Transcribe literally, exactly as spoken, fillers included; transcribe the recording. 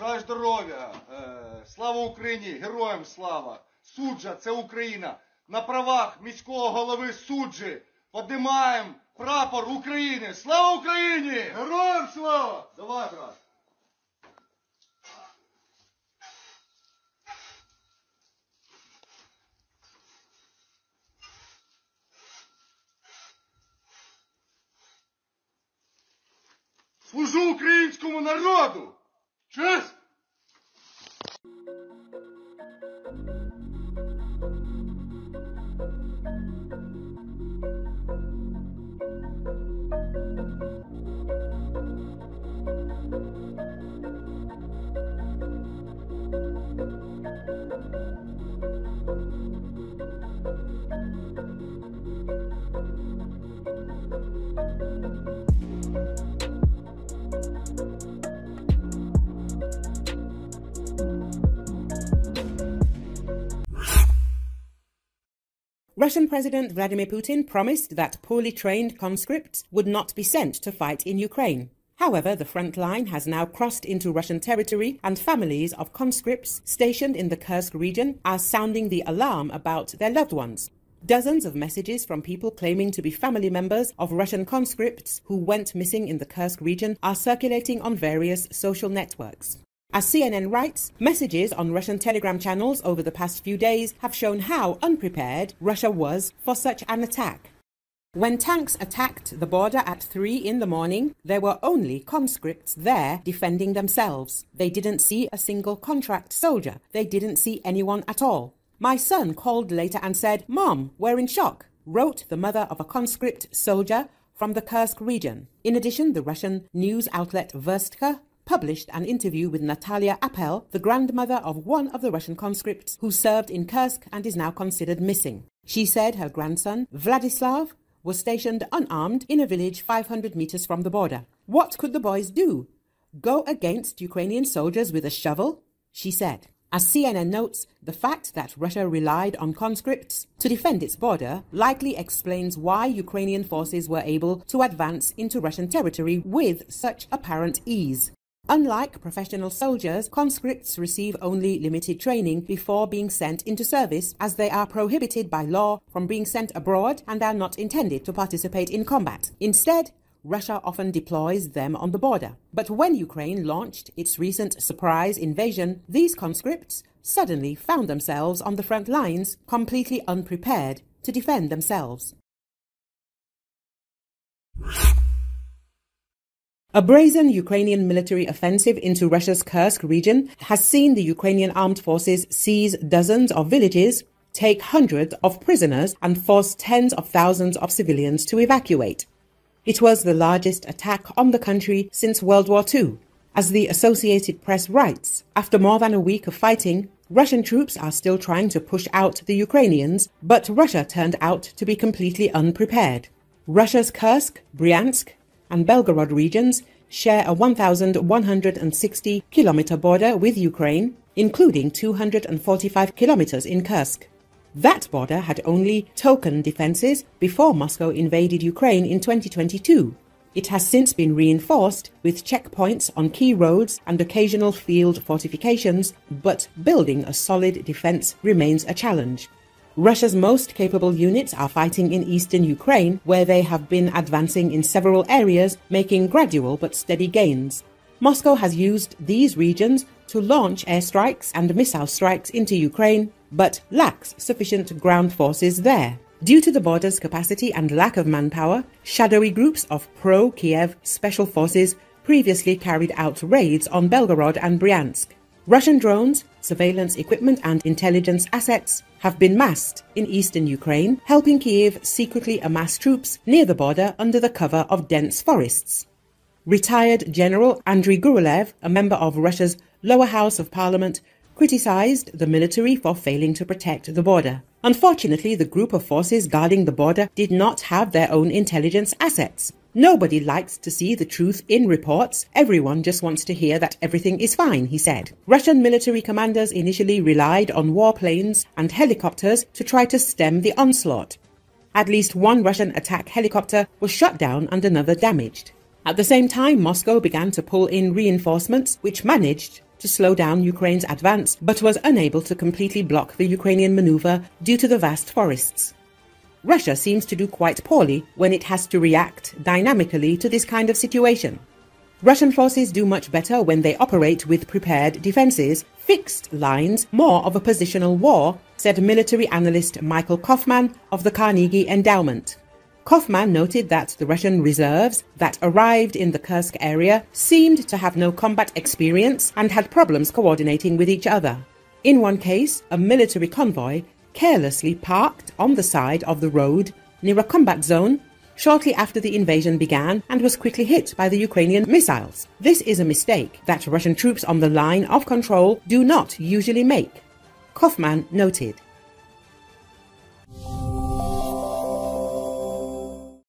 Бажаю здоров'я, слава Україні, героям слава. Суджа – це Україна. На правах міського голови Суджі піднімаємо прапор України. Слава Україні! Героям слава! Давай, брат. Служу українському народу! Честь! Russian President Vladimir Putin promised that poorly trained conscripts would not be sent to fight in Ukraine. However, the front line has now crossed into Russian territory, and families of conscripts stationed in the Kursk region are sounding the alarm about their loved ones. Dozens of messages from people claiming to be family members of Russian conscripts who went missing in the Kursk region are circulating on various social networks. As C N N writes, messages on Russian Telegram channels over the past few days have shown how unprepared Russia was for such an attack. When tanks attacked the border at three in the morning, there were only conscripts there defending themselves. They didn't see a single contract soldier. They didn't see anyone at all. My son called later and said, "Mom, we're in shock," wrote the mother of a conscript soldier from the Kursk region. In addition, the Russian news outlet Verstka published an interview with Natalia Appel, the grandmother of one of the Russian conscripts who served in Kursk and is now considered missing. She said her grandson, Vladislav, was stationed unarmed in a village five hundred meters from the border. What could the boys do? Go against Ukrainian soldiers with a shovel? She said. As C N N notes, the fact that Russia relied on conscripts to defend its border likely explains why Ukrainian forces were able to advance into Russian territory with such apparent ease. Unlike professional soldiers, conscripts receive only limited training before being sent into service, as they are prohibited by law from being sent abroad and are not intended to participate in combat. Instead, Russia often deploys them on the border. But when Ukraine launched its recent surprise invasion, these conscripts suddenly found themselves on the front lines, completely unprepared to defend themselves. A brazen Ukrainian military offensive into Russia's Kursk region has seen the Ukrainian armed forces seize dozens of villages, take hundreds of prisoners, and force tens of thousands of civilians to evacuate. It was the largest attack on the country since World War Two. As the Associated Press writes, after more than a week of fighting, Russian troops are still trying to push out the Ukrainians, but Russia turned out to be completely unprepared. Russia's Kursk, Bryansk, and Belgorod regions share a one thousand one hundred sixty kilometer border with Ukraine, including two hundred forty-five kilometers in Kursk. That border had only token defenses before Moscow invaded Ukraine in twenty twenty-two. It has since been reinforced with checkpoints on key roads and occasional field fortifications, but building a solid defense remains a challenge. Russia's most capable units are fighting in eastern Ukraine, where they have been advancing in several areas, making gradual but steady gains. Moscow has used these regions to launch airstrikes and missile strikes into Ukraine, but lacks sufficient ground forces there. Due to the border's capacity and lack of manpower, shadowy groups of pro-Kiev special forces previously carried out raids on Belgorod and Bryansk. Russian drones, surveillance equipment and intelligence assets have been massed in eastern Ukraine, helping Kiev secretly amass troops near the border under the cover of dense forests. Retired General Andriy Gurulev, a member of Russia's lower house of parliament, criticized the military for failing to protect the border. Unfortunately, the group of forces guarding the border did not have their own intelligence assets. Nobody likes to see the truth in reports. Everyone just wants to hear that everything is fine, he said. Russian military commanders initially relied on warplanes and helicopters to try to stem the onslaught. At least one Russian attack helicopter was shot down and another damaged. At the same time, Moscow began to pull in reinforcements, which managed to slow down Ukraine's advance, but was unable to completely block the Ukrainian maneuver due to the vast forests. Russia seems to do quite poorly when it has to react dynamically to this kind of situation. Russian forces do much better when they operate with prepared defenses, fixed lines, more of a positional war, said military analyst Michael Kaufman of the Carnegie Endowment. Kaufman noted that the Russian reserves that arrived in the Kursk area seemed to have no combat experience and had problems coordinating with each other. In one case, a military convoy carelessly parked on the side of the road near a combat zone shortly after the invasion began and was quickly hit by the Ukrainian missiles. This is a mistake that Russian troops on the line of control do not usually make, Kaufman noted.